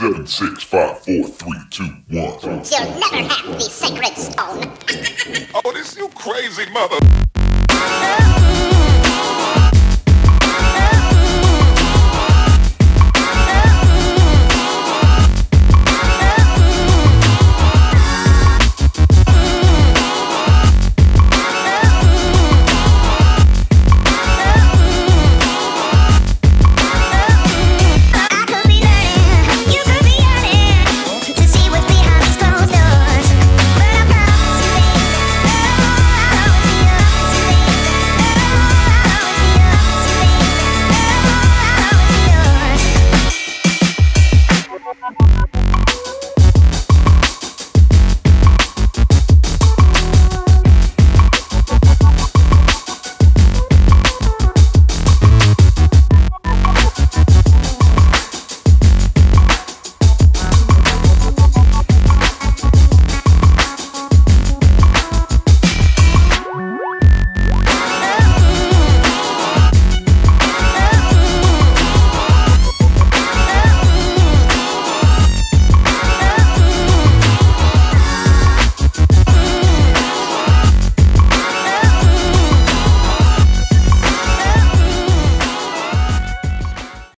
7, 6, 5, 4, 3, 2, 1. You'll never have the sacred stone. Oh, this you crazy mother...